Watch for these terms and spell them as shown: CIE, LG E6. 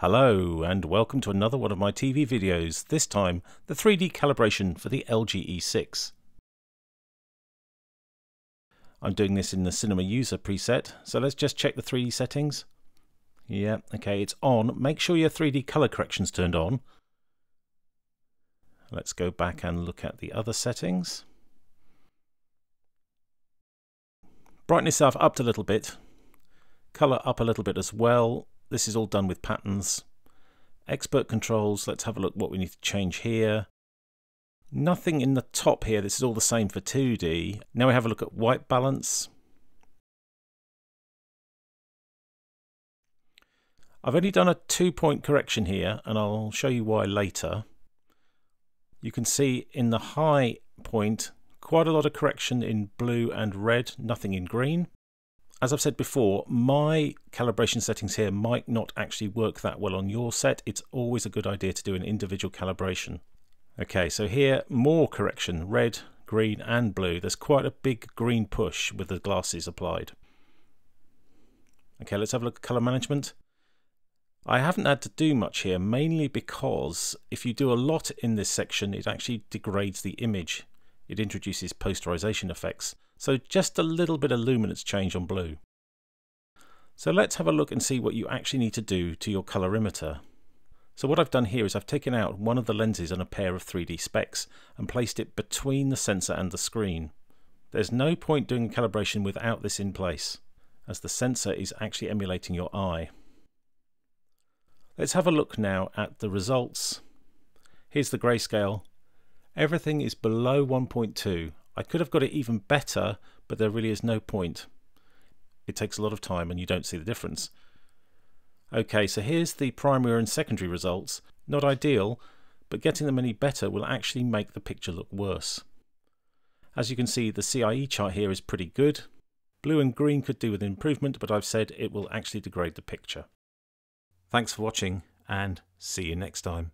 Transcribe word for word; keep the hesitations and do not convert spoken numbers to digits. Hello and welcome to another one of my T V videos, this time the three D calibration for the L G E six. I'm doing this in the Cinema User preset, so let's just check the three D settings. Yeah, okay, it's on. Make sure your three D colour correction's turned on. Let's go back and look at the other settings. Brighten yourself up a little bit, colour up a little bit as well. This is all done with patterns. Expert controls, let's have a look what we need to change here. Nothing in the top here, this is all the same for two D. Now we have a look at white balance. I've only done a two point correction here and I'll show you why later. You can see in the high point quite a lot of correction in blue and red, nothing in green. As I've said before, my calibration settings here might not actually work that well on your set. It's always a good idea to do an individual calibration. Okay, so here, more correction, red, green and blue. There's quite a big green push with the glasses applied. Okay, let's have a look at color management. I haven't had to do much here, mainly because if you do a lot in this section, it actually degrades the image. It introduces posterization effects. So just a little bit of luminance change on blue. So let's have a look and see what you actually need to do to your colorimeter. So what I've done here is I've taken out one of the lenses and a pair of three D specs and placed it between the sensor and the screen. There's no point doing calibration without this in place, as the sensor is actually emulating your eye. Let's have a look now at the results. Here's the grayscale. Everything is below one point two. I could have got it even better, but there really is no point. It takes a lot of time and you don't see the difference. Okay, so here's the primary and secondary results. Not ideal, but getting them any better will actually make the picture look worse. As you can see, the C I E chart here is pretty good. Blue and green could do with improvement, but I've said it will actually degrade the picture. Thanks for watching and see you next time.